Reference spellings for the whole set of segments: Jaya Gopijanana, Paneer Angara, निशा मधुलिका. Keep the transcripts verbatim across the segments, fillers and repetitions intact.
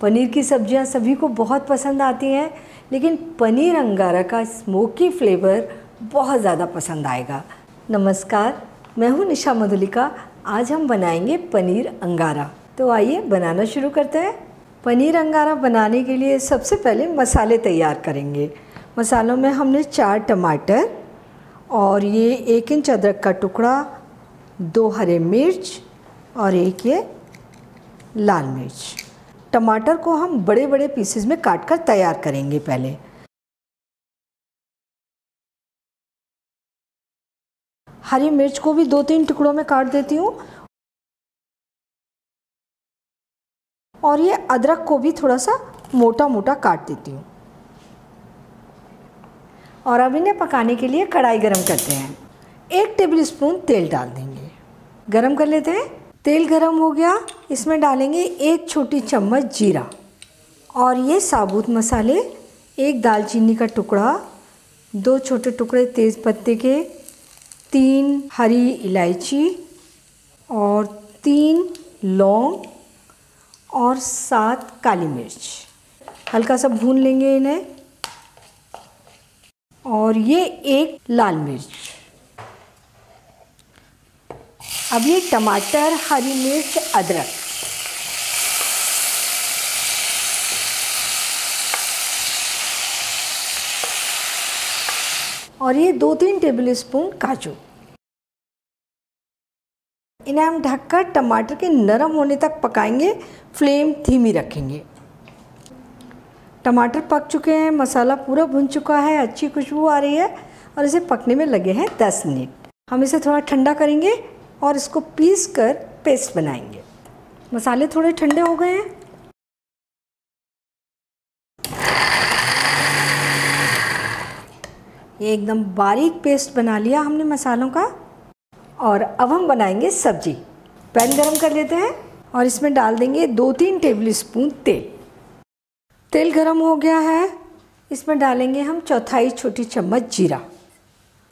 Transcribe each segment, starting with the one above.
पनीर की सब्जियां सभी को बहुत पसंद आती हैं, लेकिन पनीर अंगारा का स्मोकी फ्लेवर बहुत ज़्यादा पसंद आएगा। नमस्कार, मैं हूँ निशा मधुलिका। आज हम बनाएंगे पनीर अंगारा, तो आइए बनाना शुरू करते हैं। पनीर अंगारा बनाने के लिए सबसे पहले मसाले तैयार करेंगे। मसालों में हमने चार टमाटर और ये एक इंच अदरक का टुकड़ा, दो हरे मिर्च और एक ये लाल मिर्च। टमाटर को हम बड़े बड़े पीसेस में काट कर तैयार करेंगे। पहले हरी मिर्च को भी दो तीन टुकड़ों में काट देती हूँ और ये अदरक को भी थोड़ा सा मोटा मोटा काट देती हूँ। और अब इन्हें पकाने के लिए कढ़ाई गरम करते हैं। एक टेबलस्पून तेल डाल देंगे, गरम कर लेते हैं। तेल गरम हो गया, इसमें डालेंगे एक छोटी चम्मच जीरा और ये साबुत मसाले, एक दालचीनी का टुकड़ा, दो छोटे टुकड़े तेज़ पत्ते के, तीन हरी इलायची और तीन लौंग और सात काली मिर्च। हल्का सा भून लेंगे इन्हें। और ये एक लाल मिर्च। अब ये टमाटर, हरी मिर्च, अदरक और ये दो तीन टेबलस्पून काजू, इन्हें हम ढककर टमाटर के नरम होने तक पकाएंगे। फ्लेम धीमी रखेंगे। टमाटर पक चुके हैं, मसाला पूरा भुन चुका है, अच्छी खुशबू आ रही है और इसे पकने में लगे हैं दस मिनट। हम इसे थोड़ा ठंडा करेंगे और इसको पीस कर पेस्ट बनाएंगे। मसाले थोड़े ठंडे हो गए हैं। ये एकदम बारीक पेस्ट बना लिया हमने मसालों का। और अब हम बनाएंगे सब्जी। पैन गरम कर लेते हैं और इसमें डाल देंगे दो तीन टेबलस्पून तेल। तेल गरम हो गया है, इसमें डालेंगे हम चौथाई छोटी चम्मच जीरा।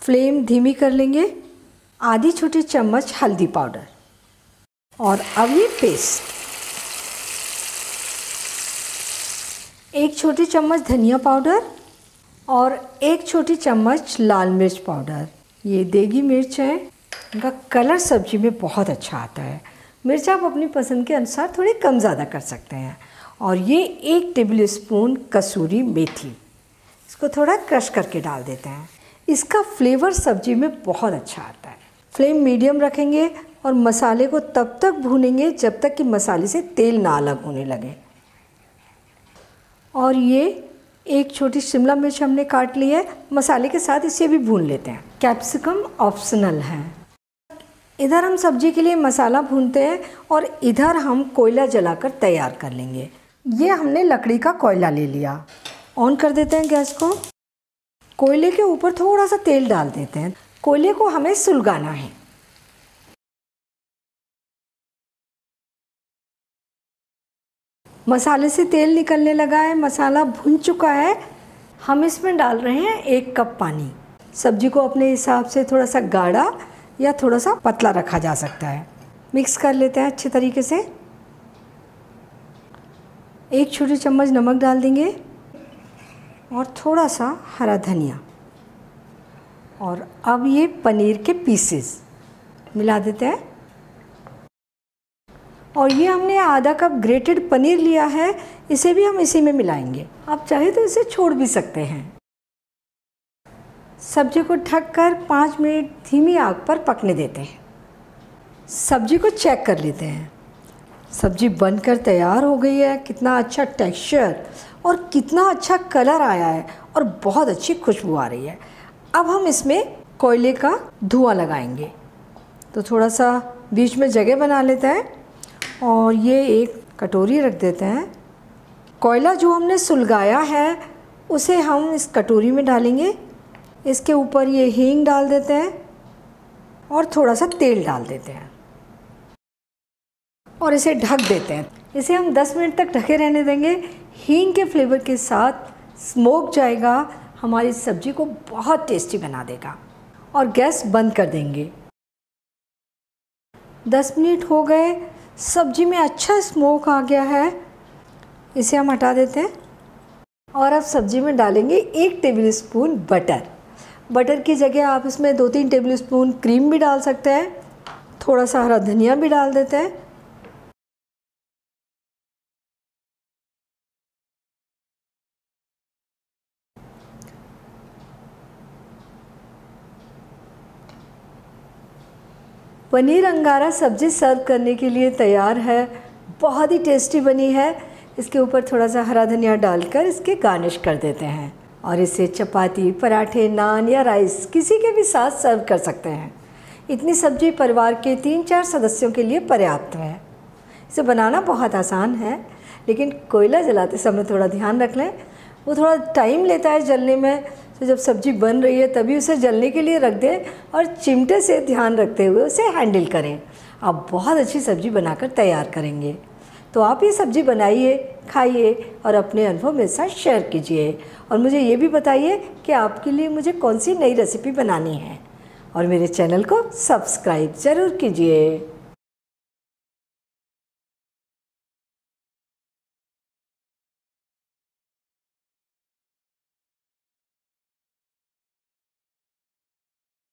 फ्लेम धीमी कर लेंगे। आधी छोटी चम्मच हल्दी पाउडर और अब ये पेस्ट, एक छोटी चम्मच धनिया पाउडर और एक छोटी चम्मच लाल मिर्च पाउडर। ये देगी मिर्च है, इनका कलर सब्जी में बहुत अच्छा आता है। मिर्च आप अपनी पसंद के अनुसार थोड़ी कम ज़्यादा कर सकते हैं। और ये एक टेबलस्पून कसूरी मेथी, इसको थोड़ा क्रश करके डाल देते हैं। इसका फ्लेवर सब्जी में बहुत अच्छा आता है। फ्लेम मीडियम रखेंगे और मसाले को तब तक भूनेंगे जब तक कि मसाले से तेल ना अलग होने लगे। और ये एक छोटी शिमला मिर्च हमने काट ली है, मसाले के साथ इसे भी भून लेते हैं। कैप्सिकम ऑप्शनल है। इधर हम सब्जी के लिए मसाला भूनते हैं और इधर हम कोयला जलाकर तैयार कर लेंगे। ये हमने लकड़ी का कोयला ले लिया। ऑन कर देते हैं गैस को। कोयले के ऊपर थोड़ा सा तेल डाल देते हैं। कोयले को हमें सुलगाना है। मसाले से तेल निकलने लगा है, मसाला भुन चुका है। हम इसमें डाल रहे हैं एक कप पानी। सब्जी को अपने हिसाब से थोड़ा सा गाढ़ा या थोड़ा सा पतला रखा जा सकता है। मिक्स कर लेते हैं अच्छे तरीके से। एक छोटी चम्मच नमक डाल देंगे और थोड़ा सा हरा धनिया। और अब ये पनीर के पीसेस मिला देते हैं। और ये हमने आधा कप ग्रेटेड पनीर लिया है, इसे भी हम इसी में मिलाएंगे। आप चाहे तो इसे छोड़ भी सकते हैं। सब्जी को ढककर पाँच मिनट धीमी आंच पर पकने देते हैं। सब्जी को चेक कर लेते हैं। सब्जी बनकर तैयार हो गई है। कितना अच्छा टेक्सचर और कितना अच्छा कलर आया है और बहुत अच्छी खुशबू आ रही है। अब हम इसमें कोयले का धुआं लगाएंगे, तो थोड़ा सा बीच में जगह बना लेते हैं। और ये एक कटोरी रख देते हैं। कोयला जो हमने सुलगाया है उसे हम इस कटोरी में डालेंगे। इसके ऊपर ये हींग डाल देते हैं और थोड़ा सा तेल डाल देते हैं और इसे ढक देते हैं। इसे हम दस मिनट तक ढके रहने देंगे। हींग के फ्लेवर के साथ स्मोक जाएगा, हमारी सब्जी को बहुत टेस्टी बना देगा। और गैस बंद कर देंगे। दस मिनट हो गए, सब्जी में अच्छा स्मोक आ गया है। इसे हम हटा देते हैं। और अब सब्ज़ी में डालेंगे एक टेबलस्पून बटर। बटर की जगह आप इसमें दो तीन टेबलस्पून क्रीम भी डाल सकते हैं, थोड़ा सा हरा धनिया भी डाल देते हैं। पनीर अंगारा सब्ज़ी सर्व करने के लिए तैयार है, बहुत ही टेस्टी बनी है। इसके ऊपर थोड़ा सा हरा धनिया डालकर इसके गार्निश कर देते हैं और इसे चपाती, पराठे, नान या राइस किसी के भी साथ सर्व कर सकते हैं। इतनी सब्ज़ी परिवार के तीन चार सदस्यों के लिए पर्याप्त है। इसे बनाना बहुत आसान है, लेकिन कोयला जलाते समय थोड़ा ध्यान रख लें, वो थोड़ा टाइम लेता है जलने में। तो जब सब्ज़ी बन रही है तभी उसे जलने के लिए रख दें और चिमटे से ध्यान रखते हुए उसे हैंडल करें। आप बहुत अच्छी सब्ज़ी बनाकर तैयार करेंगे। तो आप ये सब्ज़ी बनाइए, खाइए और अपने अनुभव मेरे साथ शेयर कीजिए। और मुझे ये भी बताइए कि आपके लिए मुझे कौन सी नई रेसिपी बनानी है। और मेरे चैनल को सब्सक्राइब ज़रूर कीजिए।